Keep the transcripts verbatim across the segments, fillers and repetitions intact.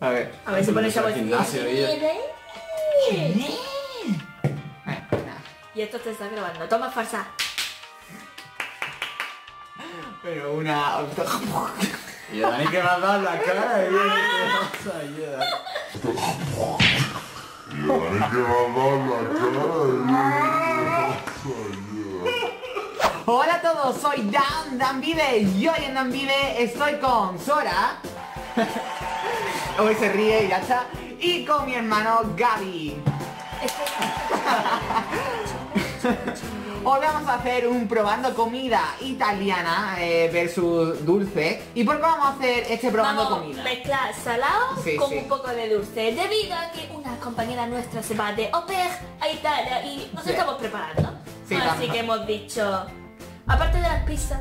A ver. A ver, se pone esa bolsita. Y esto te está grabando. Toma, farsa. Pero una... Y a Dani que me ha dado la cara. Y a Dani que me ha dado la cara. Hola a todos, soy Dan, Dan Vive. Y hoy en Dan Vive estoy con Sora. Hoy se ríe y ya está. Y con mi hermano Gaby. Hoy vamos a hacer un probando comida italiana eh, versus dulce. ¿Y por qué vamos a hacer este probando vamos comida? Mezclar salado sí, con sí. un poco de dulce. Debido a que una compañera nuestra se va de Oper a Italia y nos sí. estamos preparando. Sí, Así también. que hemos dicho, aparte de las pizzas,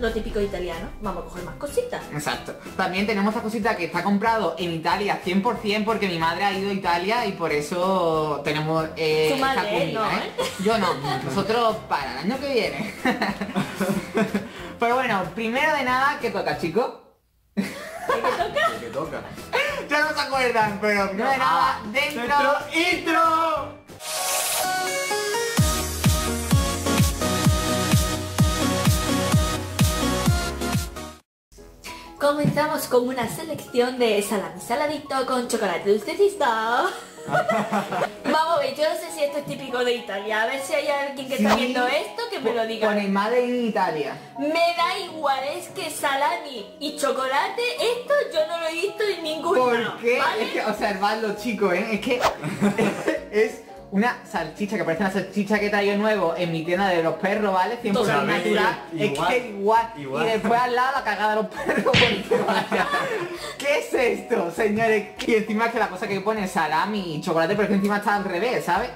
lo típico italiano, vamos a coger más cositas. Exacto. También tenemos esta cosita que está comprado en Italia cien por cien porque mi madre ha ido a Italia y por eso tenemos eh, Su madre, esta comida, no, ¿eh? ¿eh? Yo no, nosotros para el año que viene. Pero bueno, primero de nada, ¿qué toca, chicos? ¿Qué toca? ¿Qué toca? Ya no se acuerdan, pero primero no, de nada, dentro... ¡Dentro intro! Comenzamos con una selección de salami saladito con chocolate dulcecito. Vamos a ver, yo no sé si esto es típico de Italia. A ver si hay alguien que sí. está viendo esto que me lo diga. Pone madre en Italia. Me da igual, es que salami y chocolate, esto yo no lo he visto en ningún lado. ¿Por qué? ¿Vale? Es que, observadlo chicos, ¿eh? Es que es... una salchicha que parece una salchicha que traigo nuevo en mi tienda de los perros, ¿vale? cien por ciento natural. Es que igual, igual. Y después al lado la cagada de los perros. Vaya. ¿Qué es esto, señores? Y encima es que la cosa que pone salami y chocolate, pero es que encima está al revés, ¿sabes?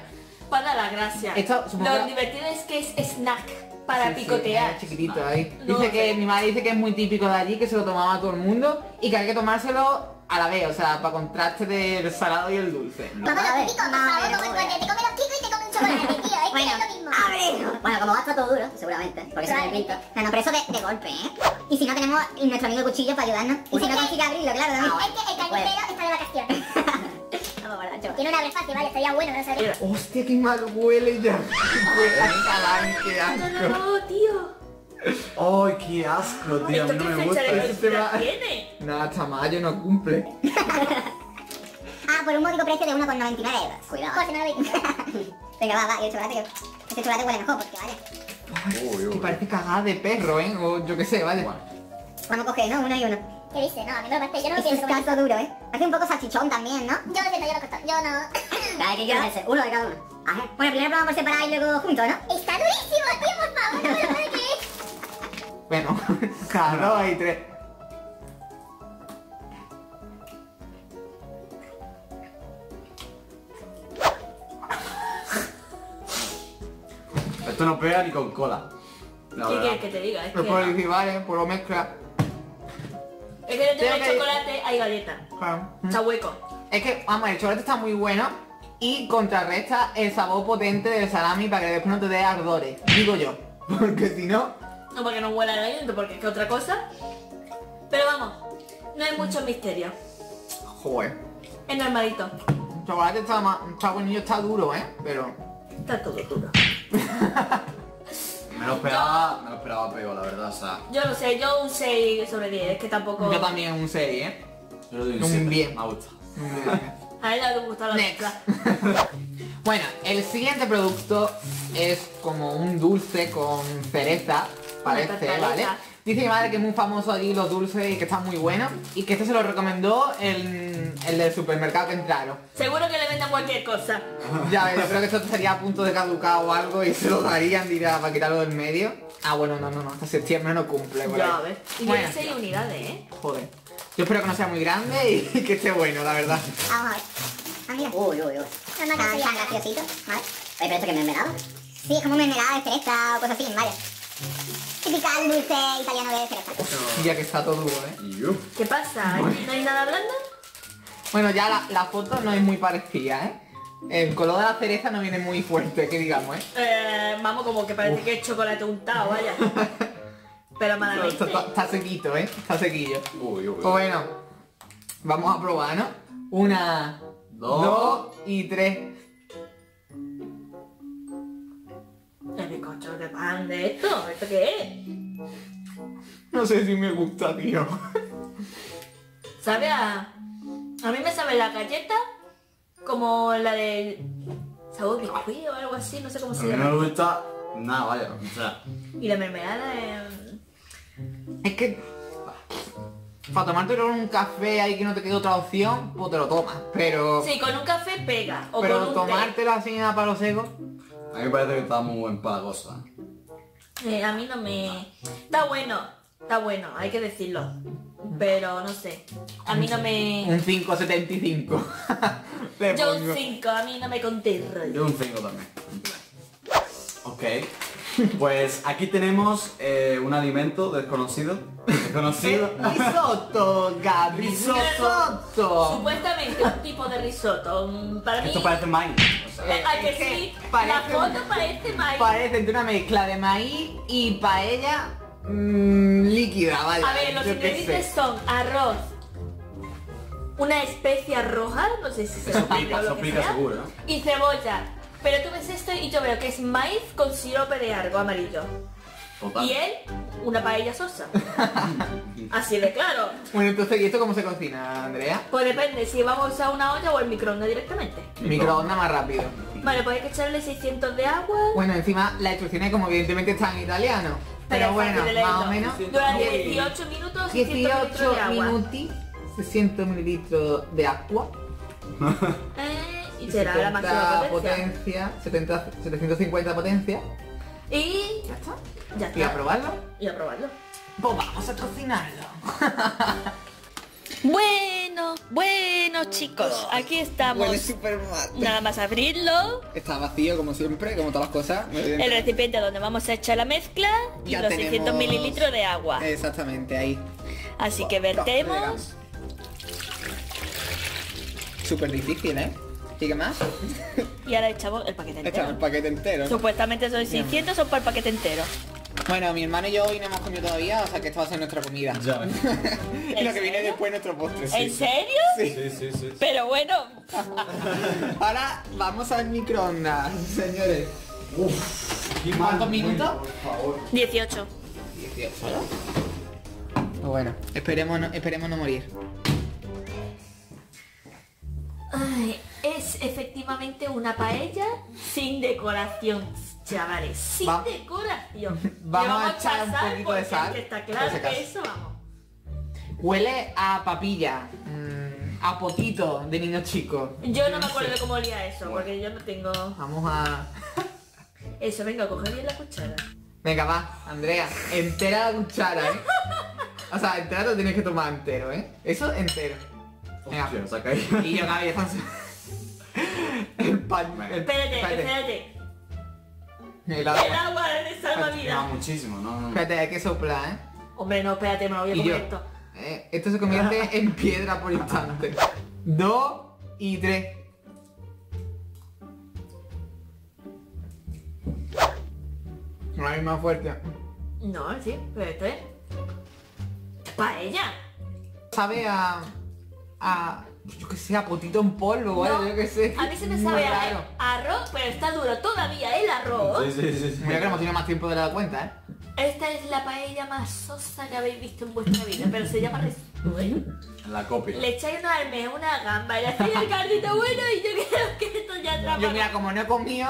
Para la gracia. Esto, lo divertido es que es snack para sí, picotear. Sí, chiquitito vale. ahí. Dice no, que no. mi madre dice que es muy típico de allí, que se lo tomaba todo el mundo y que hay que tomárselo a la vez, o sea, para contraste del salado y el dulce. No, pero típico, te comes los kikos y te comes un chocolate, tío, es bueno, que es lo mismo. ¡Abre! Bueno, como va a estar todo duro, seguramente, porque claro. se me pinta. No, no, pero eso de, de golpe, ¿eh? Y si no tenemos nuestro amigo cuchillo para ayudarnos. Y si no consigue abrirlo, claro, también. No, es que el carnicero está de vacaciones. Vamos, guardacho. Tiene un abre fácil, vale, estaría bueno, pero no se abre. Hostia, qué mal huele ya. Qué asco. No, no, no, tío. ¡Ay, qué asco, tío! ¿Esto no me gusta este va... tiene? Nada, Tamayo no cumple. Ah, por un módico precio de uno con noventa y nueve euros. Cuidado. Pues, no lo vi. Venga, va, va, y el chocolate que... Este chocolate huele mejor, porque vale. Ay, uy, uy. Que parece cagada de perro, ¿eh? O yo qué sé, vale. Bueno. Vamos a coger, ¿no? Uno y uno. ¿Qué dices? No, a mí me parece, yo no lo pienso. Es caso duro, ¿eh? Hace un poco salchichón también, ¿no? Yo lo siento, yo lo costó. Yo no... Vale, que yo no sé. Uno de cada uno. Ajá. Bueno, primero probamos por separado y luego juntos, ¿no? Está durísimo, tío, por favor, no me lo puedo. Bueno, cada dos y tres. Esto no pega ni con cola. ¿Qué quieres que te diga? Es que... por el vale, por lo mezcla. Es que no tengo el chocolate, hay galleta. Claro. Está hueco. Es que, vamos, el chocolate está muy bueno y contrarresta el sabor potente del salami para que después no te dé ardores. Digo yo. Porque si no... No porque no huela el aliento, porque es que otra cosa. Pero vamos, no hay mucho misterio. Joder. Es normalito. El chocolate está más... Está buenillo, está duro, ¿eh? Pero... Está todo duro. Me lo esperaba... Yo, me lo esperaba peor, la verdad, o sea... Yo no sé, yo un seis sobre diez, es que tampoco... Yo también un seis, ¿eh? Yo lo doy un siete, me gusta. A él le ha gustado la mezcla. Bueno, el siguiente producto es como un dulce con cereza. Parece, ¿vale? Dice mi madre que es muy famoso allí los dulces y que están muy buenos. Y que este se lo recomendó el, el del supermercado que entraron. Seguro que le vendan cualquier cosa. Ya, yo creo que esto estaría a punto de caducar o algo y se lo darían, dirá, para quitarlo del medio. Ah, bueno, no, no, no, hasta septiembre no cumple. Ya, a ver. Y bueno, seis unidades, ¿eh? Joder. Yo espero que no sea muy grande y que esté bueno, la verdad. Vamos a ver. Ah, mira. Uy, uy, uy. No, no, no, no, graciosito. Vale. Oye, pero esto que es mermelada. Sí, es como mermelada de fresa o cosas así, vale. Típical dulce italiano de cereza. Ya que está todo duro, ¿eh? ¿Qué pasa? ¿No hay nada blando? Bueno, ya la, la foto no es muy parecida, ¿eh? El color de la cereza no viene muy fuerte, que digamos, ¿eh? Eh vamos, como que parece Uf. que es chocolate untado, vaya. Pero malamente. Está, está sequito, ¿eh? Está sequillo. Uy, uy, uy. Bueno, Vamos a probar, ¿no? Una, dos, dos y tres. ¿Qué bizcocho de pan de esto? ¿Esto qué es? No sé si me gusta, tío. ¿Sabe a...? A mí me sabe la galleta como la de sabor biscuit o algo así, no sé cómo se llama. A mí no me gusta nada, vaya, o sea. Y la mermelada de... Es que... Para tomártelo con un café ahí que no te queda otra opción, pues te lo tomas, pero... Sí, con un café pega, o pero con un tomártelo té. Así nada para los secos. A mí me parece que está muy buen para la cosa. Eh, a mí no me... Está bueno, está bueno, hay que decirlo. Pero no sé, a mí no me... Un cinco setenta y cinco. Yo un cinco, a mí no me conté. Yo un cinco también. Ok, pues aquí tenemos eh, un alimento desconocido. Desconocido. Risotto, Gaby. Risotto. Supuestamente un tipo de risotto. Para mí... Esto parece maíz. O sea, eh, ¿a que sí? La foto parece maíz. Parece entre una mezcla de maíz y paella... Mmm, líquida, vale. A ver, los ingredientes son arroz, una especia roja, no sé si se soplica, soplica seguro, ¿no? Y cebolla. Pero tú ves esto y yo veo que es maíz con sirope de algo amarillo. Opa. Y él, una paella sosa. Así de claro. Bueno, entonces, ¿y esto cómo se cocina, Andrea? Pues depende, si vamos a una olla o el microondas directamente. Microondas más rápido. Vale, pues hay que echarle seiscientos de agua. Bueno, encima las instrucciones, como evidentemente están en italiano. Pero, pero bueno, más o menos. Durante dieciocho minutos, dieciocho minuti, seiscientos mililitros de agua. Eh, y será la máxima potencia. setenta, setecientos cincuenta potencia. Y ya está. Ya está. Y a probarlo. Y a probarlo. Pues vamos a cocinarlo. Bueno, bueno chicos, aquí estamos. Huele súper mal. Nada más abrirlo. Está vacío como siempre, como todas las cosas. El recipiente donde vamos a echar la mezcla y ya los tenemos... seiscientos mililitros de agua. Exactamente, ahí. Así wow, que vertemos. Súper difícil, ¿eh? ¿Y qué más? Y ahora echamos el paquete entero. Echamos el paquete entero. Supuestamente son seiscientos, son para el paquete entero. Bueno, mi hermano y yo hoy no hemos comido todavía, o sea que esto va a ser nuestra comida. Ya. Y lo que viene después es nuestro postre. Sí, ¿en sí. serio? Sí. Sí, sí, sí, sí. Pero bueno. Ahora vamos al microondas, señores. Uf. ¿Cuántos minutos? dieciocho. dieciocho. Bueno, esperemos no, esperemos no morir. Ay, es efectivamente una paella sin decoración. Chavales, sin va. decoración. Vamos, vamos a echar un poquito de sal. Está claro que eso, vamos. Huele a papilla, mmm, a potito de niños chicos. Yo no, no me acuerdo de cómo olía eso, bueno. Porque yo no tengo... Vamos a... Eso, venga, coge bien la cuchara. Venga, va, Andrea, entera la cuchara, ¿eh? O sea, entera lo tienes que tomar entero, ¿eh? Eso, entero. Venga, oh, saca ahí. Y yo, Gaby, están... el pan... El... Espérate, espérate, espérate. El agua, el agua de salvavidas. No, muchísimo, no, no. Espérate, hay que soplar, ¿eh? Hombre, no, espérate, me lo voy a comer yo, esto. Eh, esto se convierte en piedra por instante. Dos y tres. No hay más fuerte. No, sí, pero esto es... ¡Paella! Sabe a... a... yo que sé, a potito en polvo, ¿vale? No, yo que sé. A mí se me sabe a arroz, pero está duro todavía el arroz. Sí, sí, sí, sí. Mira que no hemos tenido más tiempo de la cuenta, ¿eh? Esta es la paella más sosa que habéis visto en vuestra vida, pero se llama risotto, ¿eh? La copia. Le echáis una almeja, una gamba, le hacéis el caldito bueno y yo creo que esto ya atrapa. Yo mira, como no he comido,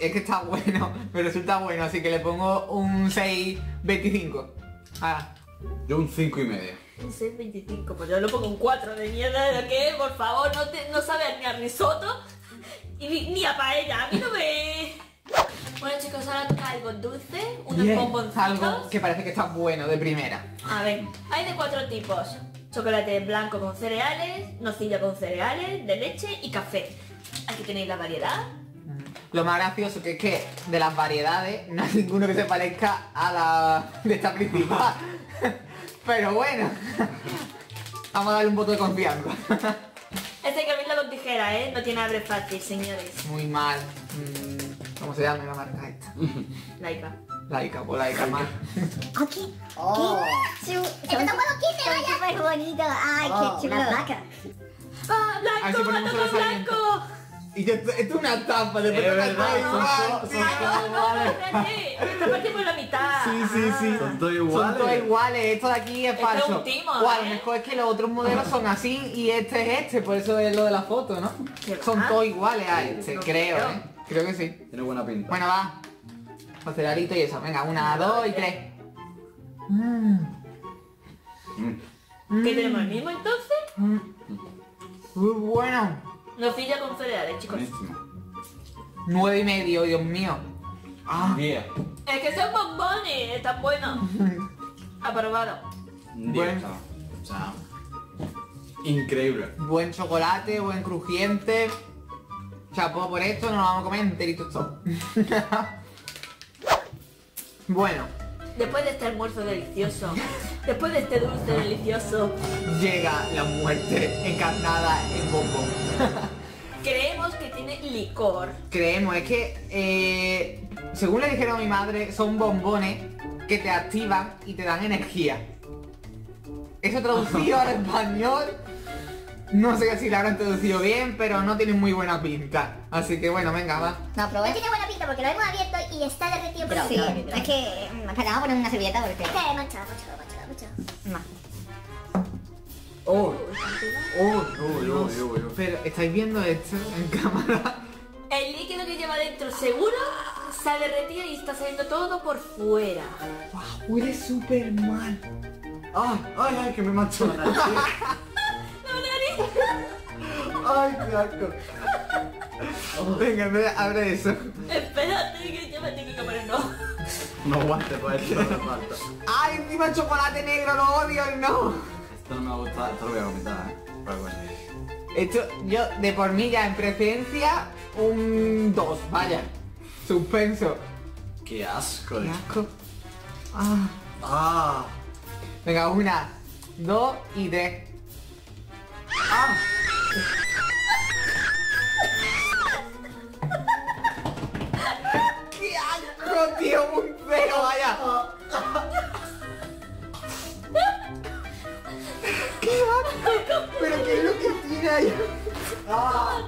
es que está bueno, pero resulta bueno, así que le pongo un seis veinticinco. Ah. Yo un cinco y medio. Un seis veinticinco, pues yo lo pongo un cuatro de mierda de lo que es, por favor, no, te, no sabe ni a risotto y ni, ni a paella, a mí no me... Bueno chicos, ahora toca algo dulce, unos yeah, bomboncitos. Algo que parece que está bueno de primera. A ver, hay de cuatro tipos. Chocolate blanco con cereales, nocilla con cereales, de leche y café. Aquí tenéis la variedad. Lo más gracioso que es que de las variedades no hay ninguno que se parezca a la de esta principal. Pero bueno, vamos a darle un voto de confianza. Este hay que abrirlo con tijera, ¿eh? No tiene abre fácil, señores. Muy mal. ¿Cómo se llama la marca esta? Laica. Laica, por Laica más. Aquí. Oh. ¿Qué? Esto es súper bonito. Ay, oh, qué chulo. La placa. Ah, blanco, blanco, blanco. Y te, esto es una tapa, después de la tapa. Esta parte por la mitad. Sí, sí, sí. Son todos iguales. Son todos iguales. Esto de aquí es falso. Este es un timo, ¿eh? Lo mejor es que los otros modelos son así y este es este. Por eso es lo de la foto, ¿no? Son todos iguales a este, creo, ¿eh? Creo que sí. Tiene buena pinta. Bueno, va. Pastelito y eso. Venga, una, dos y tres. ¿Qué tenemos el mismo entonces? Muy bueno. Nos pilla con cereales, chicos. Buenísimo. Nueve y medio, Dios mío. Ah, diez. Es que son bombones, están buenos. Aprobado. Bueno. O sea, increíble. Buen chocolate, buen crujiente. Chapó por esto, nos lo vamos a comer enteritos todos. Bueno. Después de este almuerzo delicioso, después de este dulce delicioso, llega la muerte encarnada en bombón. Creemos que tiene licor. Creemos, es que, eh, según le dijeron a mi madre, son bombones que te activan y te dan energía. Eso traducido al español, no sé si lo habrán traducido bien, pero no tiene muy buena pinta. Así que bueno, venga, va. No, probé. No tiene buena pinta porque lo hemos abierto y está derretido. Pero sí, no, es que... Espera, vamos a poner una servilleta porque... Espera, sí, manchado, manchado, manchado, manchado. Más. Oh, oh, oh, oh, oh. Pero, ¿estáis viendo esto en cámara? El líquido que lleva dentro seguro se ha derretido y está saliendo todo por fuera. Wow, huele súper mal. Ay, ay, ay, que me manchó la nariz. Ay, qué asco. Oh, venga, abre eso. Espérate, que llévate mi cámara, no. No aguante por eso, no falta. Ay, encima el chocolate negro, lo odio, no. Esto no me ha gustado, esto lo voy a vomitar, ¿eh? Pero bueno. Esto, yo, de por mí ya en presencia, un dos, vaya. Suspenso. Qué asco. Qué asco. Ah. Ah. Venga, una, dos y tres. Ah. ¡Qué asco, tío! ¡Un cero, vaya! ¡Qué asco! ¿Pero qué es lo que tiene ahí? Ah.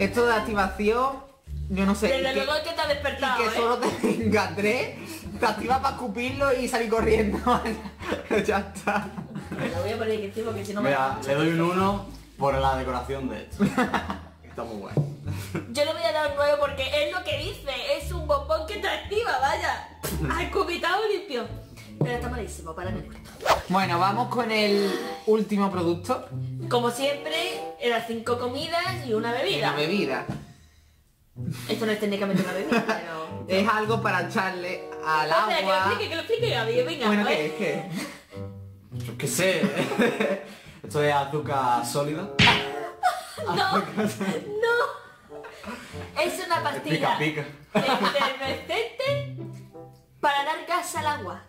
Esto de activación, yo no sé. Desde luego que te ha despertado, y que solo te venga tres, te activa para escupirlo y salir corriendo. Ya está. Me la voy a poner aquí porque si no me... Mira, le doy un uno por la decoración de esto. Está muy bueno. Yo le voy a dar un nueve porque es lo que dice. Es un bombón que te activa, vaya. Al cubitado limpio. Pero está malísimo, para mí. Bueno, vamos con el último producto. Como siempre, eran cinco comidas y una bebida. Una bebida. Esto no es técnicamente una bebida, pero... Es algo para echarle al agua. Espera, que lo explique, que lo explique, Gaby. Venga, bueno, ¿qué es? ¿Qué es? Yo qué sé, ¿eh? Esto es azúcar sólida. No, azúcar sólida. No. Es una pastilla efervescente para dar gas al agua.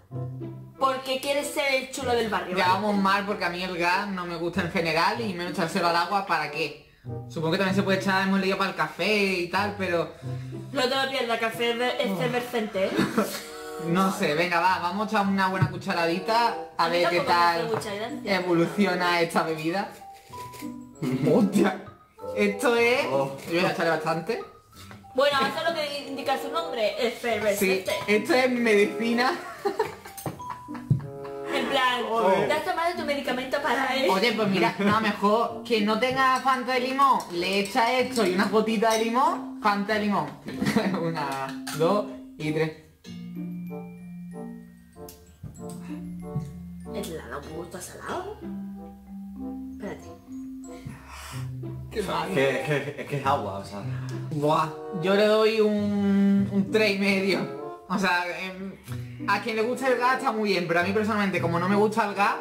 Porque quieres ser el chulo del barrio. Ya vamos mal porque a mí el gas no me gusta en general y menos echárselo al agua, ¿para qué? Supongo que también se puede echar, hemos leído, para el café y tal, pero... No te lo pierdas, café es efervescente, ¿eh? No sé, venga, va, vamos a echar una buena cucharadita a, a ver qué tal evoluciona esta bebida. ¡Hostia! Esto es... Oh. Yo voy a echarle bastante. Bueno, eso es lo que indica su nombre, efervescente. Sí, esto es medicina. En plan, oh, te has tomado tu medicamento para él. Oye, pues mira, no, mejor que no tenga Fanta de limón, le echa esto y una gotita de limón, Fanta de limón. Una, dos y tres. El helado me gusta salado. Espérate. Qué mal. Es que, que, que es agua, o sea. Buah. Yo le doy un, un tres y medio. O sea, eh, a quien le gusta el gas está muy bien, pero a mí personalmente, como no me gusta el gas,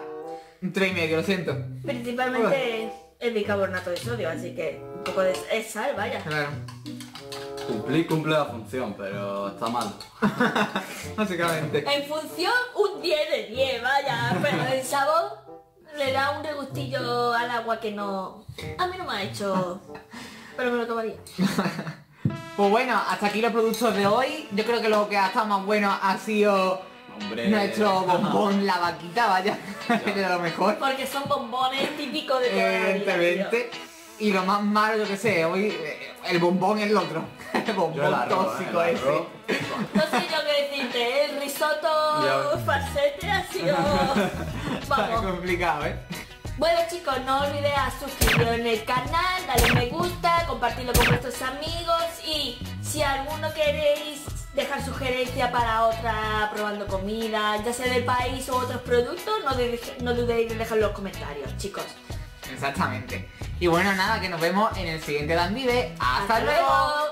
un tres y medio, lo siento. Principalmente el bicarbonato de sodio, así que un poco de es sal, vaya. Claro. Cumplí, cumple la función, pero está mal. Básicamente. En función, un diez de diez, vaya. Pero el sabor le da un regustillo al agua que no... A mí no me ha hecho... Pero me lo tomaría. Pues bueno, hasta aquí los productos de hoy. Yo creo que lo que ha estado más bueno ha sido Hombre, nuestro bombón, no. la vaquita, vaya, era lo mejor. Porque son bombones típicos de toda Evidentemente. Y lo más malo, yo que sé, hoy el bombón es el otro. El bombón el arroz, tóxico el ese. No sé yo qué decirte, el risotto falsete ha sido... Vamos. Está complicado, ¿eh? Bueno chicos, no olvidéis suscribiros en el canal, darle me gusta, compartirlo con vuestros amigos y si alguno queréis dejar sugerencia para otra probando comida, ya sea del país o otros productos, no, de, no dudéis de dejarlo en los comentarios, chicos. Exactamente. Y bueno, nada, que nos vemos en el siguiente Dan Vive. ¡Hasta, Hasta luego! luego.